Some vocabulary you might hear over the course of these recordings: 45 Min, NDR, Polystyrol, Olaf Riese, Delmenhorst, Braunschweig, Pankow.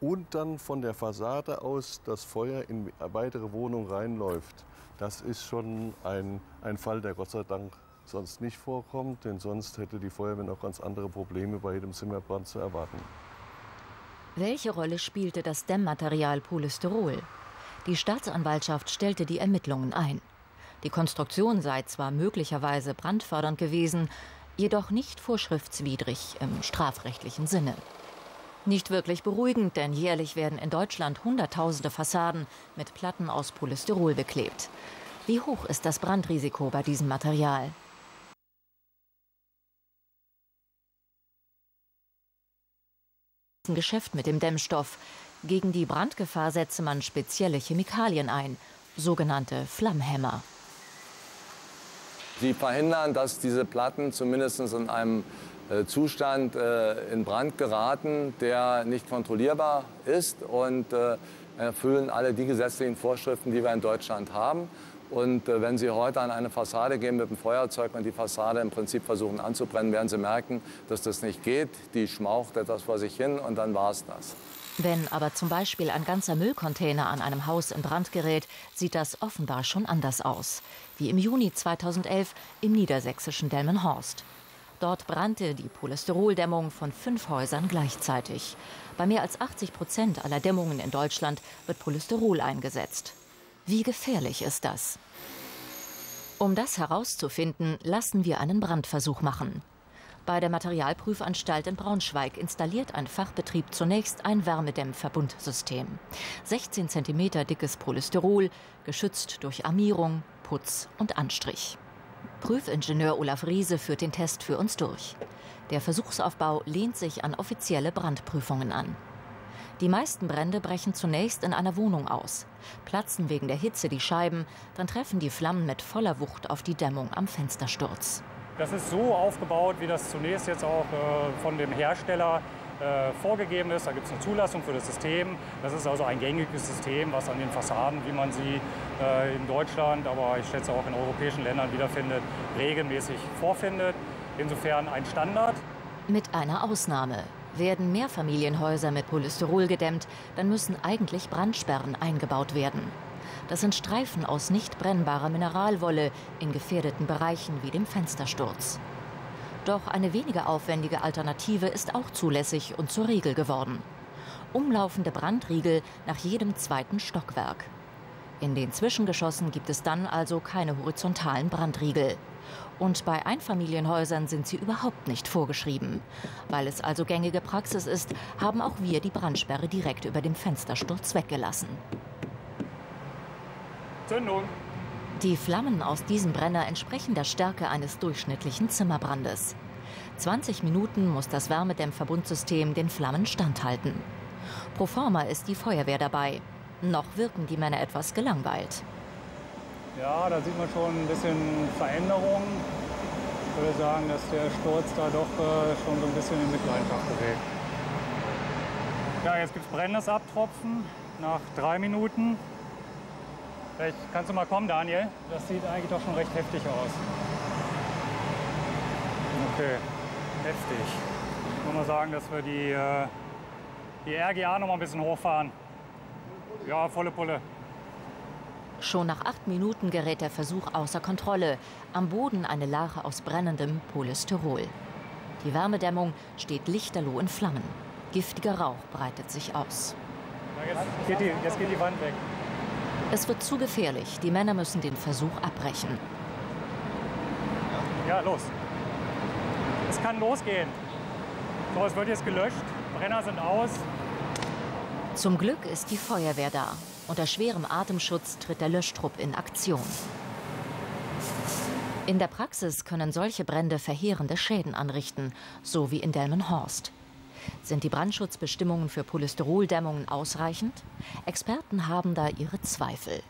und dann von der Fassade aus das Feuer in weitere Wohnungen reinläuft, das ist schon ein Fall, der Gott sei Dank sonst nicht vorkommt, denn sonst hätte die Feuerwehr noch ganz andere Probleme bei jedem Zimmerbrand zu erwarten. Welche Rolle spielte das Dämmmaterial Polystyrol? Die Staatsanwaltschaft stellte die Ermittlungen ein. Die Konstruktion sei zwar möglicherweise brandfördernd gewesen, jedoch nicht vorschriftswidrig im strafrechtlichen Sinne. Nicht wirklich beruhigend, denn jährlich werden in Deutschland hunderttausende Fassaden mit Platten aus Polystyrol beklebt. Wie hoch ist das Brandrisiko bei diesem Material? Ein Geschäft mit dem Dämmstoff. Gegen die Brandgefahr setze man spezielle Chemikalien ein, sogenannte Flammhämmer. Die verhindern, dass diese Platten zumindest in einem Zustand in Brand geraten, der nicht kontrollierbar ist, und erfüllen alle die gesetzlichen Vorschriften, die wir in Deutschland haben. Und wenn Sie heute an eine Fassade gehen mit dem Feuerzeug und die Fassade im Prinzip versuchen anzubrennen, werden Sie merken, dass das nicht geht. Die schmaucht etwas vor sich hin und dann war's das. Wenn aber zum Beispiel ein ganzer Müllcontainer an einem Haus in Brand gerät, sieht das offenbar schon anders aus. Wie im Juni 2011 im niedersächsischen Delmenhorst. Dort brannte die Polystyroldämmung von 5 Häusern gleichzeitig. Bei mehr als 80% aller Dämmungen in Deutschland wird Polystyrol eingesetzt. Wie gefährlich ist das? Um das herauszufinden, lassen wir einen Brandversuch machen. Bei der Materialprüfanstalt in Braunschweig installiert ein Fachbetrieb zunächst ein Wärmedämmverbundsystem. 16 cm dickes Polystyrol, geschützt durch Armierung, Putz und Anstrich. Prüfingenieur Olaf Riese führt den Test für uns durch. Der Versuchsaufbau lehnt sich an offizielle Brandprüfungen an. Die meisten Brände brechen zunächst in einer Wohnung aus, platzen wegen der Hitze die Scheiben, dann treffen die Flammen mit voller Wucht auf die Dämmung am Fenstersturz. Das ist so aufgebaut, wie das zunächst jetzt auch von dem Hersteller vorgegeben ist. Da gibt es eine Zulassung für das System. Das ist also ein gängiges System, was an den Fassaden, wie man sie in Deutschland, aber ich schätze auch in europäischen Ländern wiederfindet, regelmäßig vorfindet. Insofern ein Standard. Mit einer Ausnahme. Werden Mehrfamilienhäuser mit Polystyrol gedämmt, dann müssen eigentlich Brandsperren eingebaut werden. Das sind Streifen aus nicht brennbarer Mineralwolle in gefährdeten Bereichen wie dem Fenstersturz. Doch eine weniger aufwendige Alternative ist auch zulässig und zur Regel geworden. Umlaufende Brandriegel nach jedem zweiten Stockwerk. In den Zwischengeschossen gibt es dann also keine horizontalen Brandriegel. Und bei Einfamilienhäusern sind sie überhaupt nicht vorgeschrieben. Weil es also gängige Praxis ist, haben auch wir die Brandsperre direkt über dem Fenstersturz weggelassen. Zündung. Die Flammen aus diesem Brenner entsprechen der Stärke eines durchschnittlichen Zimmerbrandes. 20 Minuten muss das Wärmedämmverbundsystem den Flammen standhalten. Pro forma ist die Feuerwehr dabei. Noch wirken die Männer etwas gelangweilt. Ja, da sieht man schon ein bisschen Veränderungen. Ich würde sagen, dass der Sturz da doch schon so ein bisschen in Mitleidenschaft gerät. Ja, jetzt gibt es brennendes Abtropfen nach 3 Minuten. Vielleicht kannst du mal kommen, Daniel. Das sieht eigentlich doch schon recht heftig aus. Okay, heftig. Ich würde mal sagen, dass wir die RGA noch mal ein bisschen hochfahren. Ja, volle Pulle. Schon nach 8 Minuten gerät der Versuch außer Kontrolle. Am Boden eine Lache aus brennendem Polystyrol. Die Wärmedämmung steht lichterloh in Flammen. Giftiger Rauch breitet sich aus. Jetzt geht die Wand weg. Es wird zu gefährlich. Die Männer müssen den Versuch abbrechen. Ja, los. Es kann losgehen. So, es wird jetzt gelöscht. Brenner sind aus. Zum Glück ist die Feuerwehr da. Unter schwerem Atemschutz tritt der Löschtrupp in Aktion. In der Praxis können solche Brände verheerende Schäden anrichten, so wie in Delmenhorst. Sind die Brandschutzbestimmungen für Polystyroldämmungen ausreichend? Experten haben da ihre Zweifel.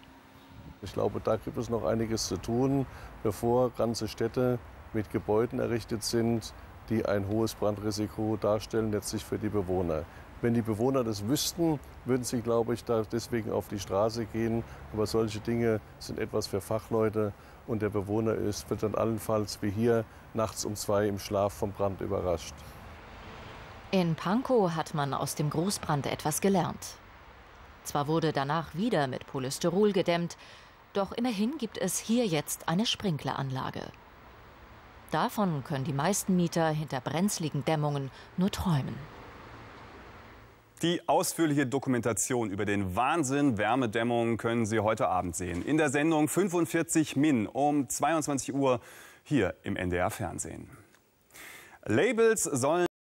Ich glaube, da gibt es noch einiges zu tun, bevor ganze Städte mit Gebäuden errichtet sind, die ein hohes Brandrisiko darstellen, letztlich für die Bewohner. Wenn die Bewohner das wüssten, würden sie, glaube ich, da deswegen auf die Straße gehen. Aber solche Dinge sind etwas für Fachleute. Und der Bewohner wird dann allenfalls wie hier nachts um 2 im Schlaf vom Brand überrascht. In Pankow hat man aus dem Großbrand etwas gelernt. Zwar wurde danach wieder mit Polystyrol gedämmt, doch immerhin gibt es hier jetzt eine Sprinkleranlage. Davon können die meisten Mieter hinter brenzligen Dämmungen nur träumen. Die ausführliche Dokumentation über den Wahnsinn Wärmedämmung können Sie heute Abend sehen. In der Sendung 45 Min um 22 Uhr hier im NDR Fernsehen. Labels sollen